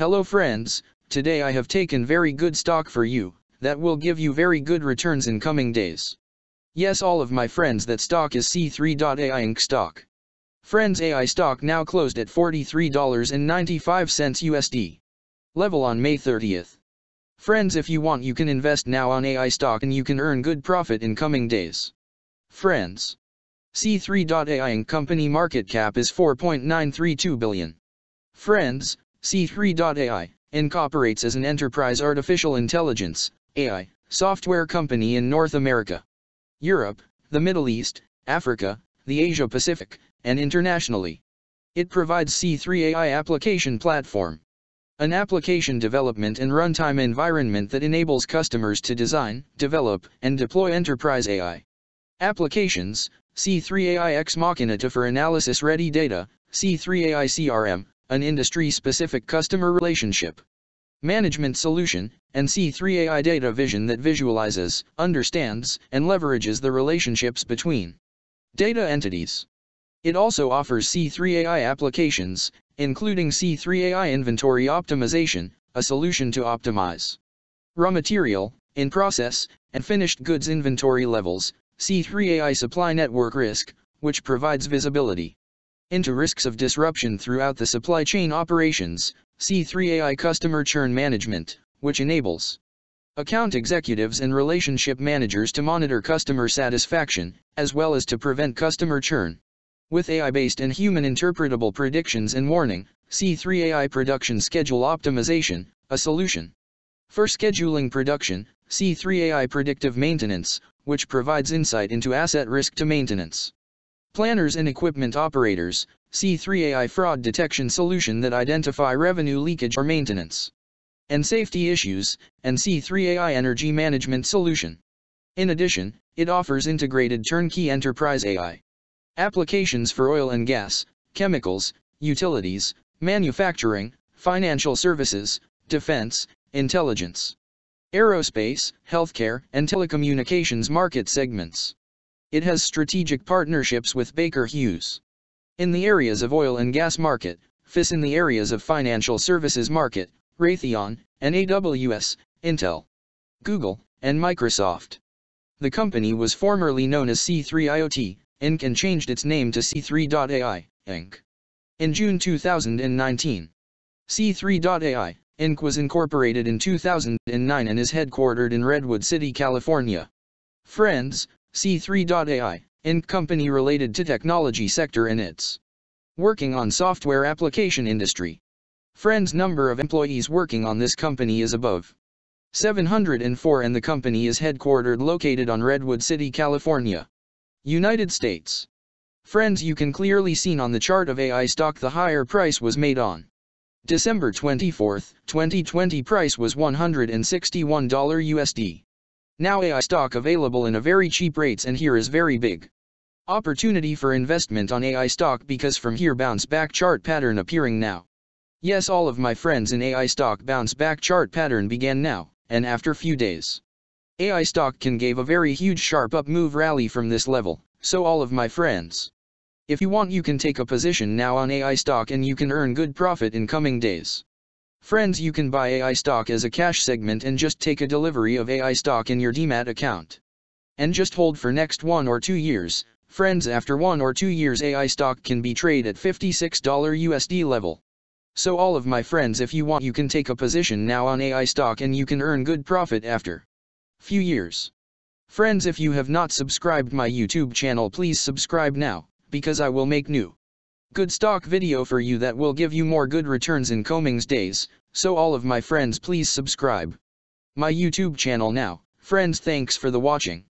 Hello friends, today I have taken very good stock for you, that will give you very good returns in coming days. Yes, all of my friends, that stock is C3.ai Inc stock. Friends, AI stock now closed at $43.95 USD. Level on May 30th. Friends, if you want you can invest now on AI stock and you can earn good profit in coming days. Friends, C3.ai Inc company market cap is $4.932 billion. Friends, C3.ai Inc operates as an enterprise artificial intelligence (AI) software company in North America, Europe, the Middle East, Africa, the Asia Pacific, and internationally. It provides C3AI Application Platform, an application development and runtime environment that enables customers to design, develop, and deploy enterprise AI applications. C3AI Ex Machina for analysis-ready data, C3AI CRM, an industry-specific customer relationship management solution, and C3AI data vision that visualizes, understands, and leverages the relationships between data entities. It also offers C3AI applications, including C3AI inventory optimization, a solution to optimize raw material, in-process, and finished goods inventory levels, C3AI supply network risk, which provides visibility into risks of disruption throughout the supply chain operations, C3AI Customer Churn Management, which enables account executives and relationship managers to monitor customer satisfaction, as well as to prevent customer churn. With AI-based and human-interpretable predictions and warning, C3AI Production Schedule Optimization, a solution for scheduling production, C3AI Predictive Maintenance, which provides insight into asset risk to maintenance planners and equipment operators, C3AI Fraud Detection Solution that identify revenue leakage or maintenance and safety issues, and C3AI Energy Management Solution. In addition, it offers integrated turnkey enterprise AI applications for oil and gas, chemicals, utilities, manufacturing, financial services, defense, intelligence, aerospace, healthcare, and telecommunications market segments. It has strategic partnerships with Baker Hughes in the areas of oil and gas market, FIS in the areas of financial services market, Raytheon, and AWS, Intel, Google, and Microsoft. The company was formerly known as C3IoT, Inc. and changed its name to C3.ai, Inc. in June 2019. C3.ai, Inc. was incorporated in 2009 and is headquartered in Redwood City, California. Friends, C3.ai, Inc. company related to technology sector and its working on software application industry. Friends, number of employees working on this company is above 704 and the company is headquartered located on Redwood City, California, United States. Friends, you can clearly seen on the chart of AI stock the higher price was made on December 24, 2020 price was $161 USD. Now AI stock available in a very cheap rates and here is very big opportunity for investment on AI stock because from here bounce back chart pattern appearing now. Yes, all of my friends, in AI stock bounce back chart pattern began now, and after few days AI stock can gave a very huge sharp up move rally from this level, so all of my friends, if you want you can take a position now on AI stock and you can earn good profit in coming days. Friends, you can buy AI stock as a cash segment and just take a delivery of AI stock in your DMAT account and just hold for next 1 or 2 years. Friends, after 1 or 2 years AI stock can be traded at $56 USD level. So all of my friends, if you want you can take a position now on AI stock and you can earn good profit after few years. Friends, if you have not subscribed my YouTube channel, please subscribe now, because I will make new good stock video for you that will give you more good returns in coming days, so all of my friends please subscribe my YouTube channel now. Friends, thanks for the watching.